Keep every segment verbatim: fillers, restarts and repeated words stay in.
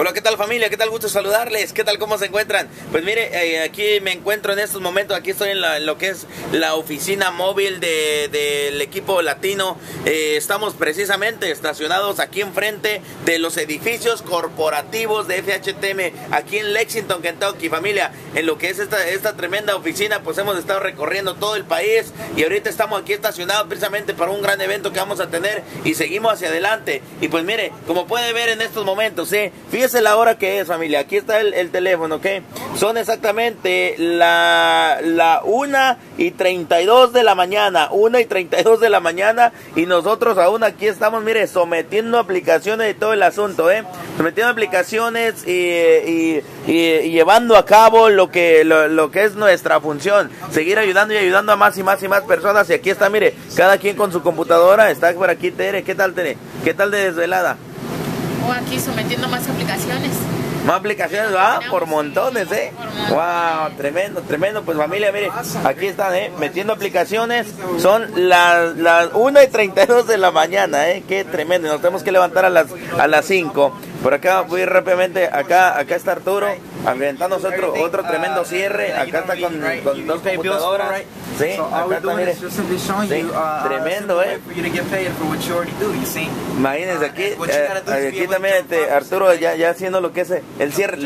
Hola, ¿qué tal familia? ¿Qué tal? Gusto saludarles. ¿Qué tal? ¿Cómo se encuentran? Pues mire, eh, aquí me encuentro en estos momentos. Aquí estoy en, la, en lo que es la oficina móvil del de, de equipo latino. Eh, estamos precisamente estacionados aquí enfrente de los edificios corporativos de F H T M, aquí en Lexington, Kentucky, familia. En lo que es esta, esta tremenda oficina, pues hemos estado recorriendo todo el país y ahorita estamos aquí estacionados precisamente para un gran evento que vamos a tener y seguimos hacia adelante. Y pues mire, como puede ver en estos momentos, ¿sí? Fíjense la hora que es, familia. Aquí está el, el teléfono, ¿ok? Son exactamente la, la una y treinta y dos de la mañana, una y treinta y dos de la mañana, y nosotros aún aquí estamos, mire, sometiendo aplicaciones y todo el asunto, ¿eh? Sometiendo aplicaciones y, y, y, y llevando a cabo lo que, lo, lo que es nuestra función, seguir ayudando y ayudando a más y más y más personas. Y aquí está, mire, cada quien con su computadora. Está por aquí Tere. ¿Qué tal, Tere? ¿Qué tal de desvelada? O aquí sometiendo más aplicaciones. Más aplicaciones, ¿va? Por montones, ¿eh? ¡Wow! Tremendo, tremendo. Pues familia, mire, aquí están, ¿eh? Metiendo aplicaciones. Son las, las una y treinta y dos de la mañana, ¿eh? ¡Qué tremendo! Nos tenemos que levantar a las, a las cinco. Por acá voy rápidamente, acá acá está Arturo, ambientándose otro, otro tremendo cierre. Acá está con, con dos computadoras. Sí, acá está, mire. Sí, tremendo, ¿eh? Imagínense, aquí, eh, aquí también este, Arturo ya, ya haciendo lo que es el cierre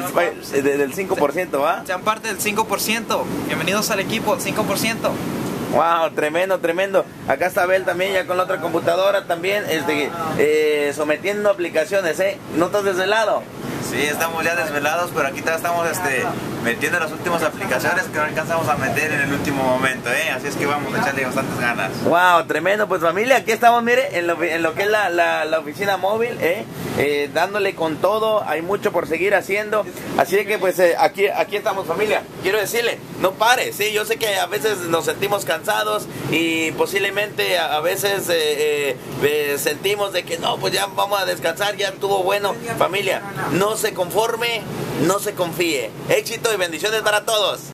el, del cinco por ciento, ¿va? Sean parte del cinco por ciento, bienvenidos al equipo, cinco por ciento. Wow, tremendo, tremendo. Acá está Abel también, ya con la otra computadora también, este, eh, sometiendo aplicaciones, ¿eh? ¿No estás desvelado? Sí, estamos ya desvelados, pero aquí todavía estamos este, metiendo las últimas aplicaciones que no alcanzamos a meter en el último momento, ¿eh? Así es que vamos a echarle bastantes ganas. Wow, tremendo. Pues familia, aquí estamos, mire, en lo, en lo que es la, la, la oficina móvil, ¿eh? Eh, dándole con todo. Hay mucho por seguir haciendo, así que pues eh, aquí, aquí estamos, familia. Quiero decirle, no pare, sí, yo sé que a veces nos sentimos cansados y posiblemente a, a veces eh, eh, sentimos de que no, pues ya vamos a descansar, ya estuvo bueno. Familia, no se conforme, no se confíe. Éxito y bendiciones para todos.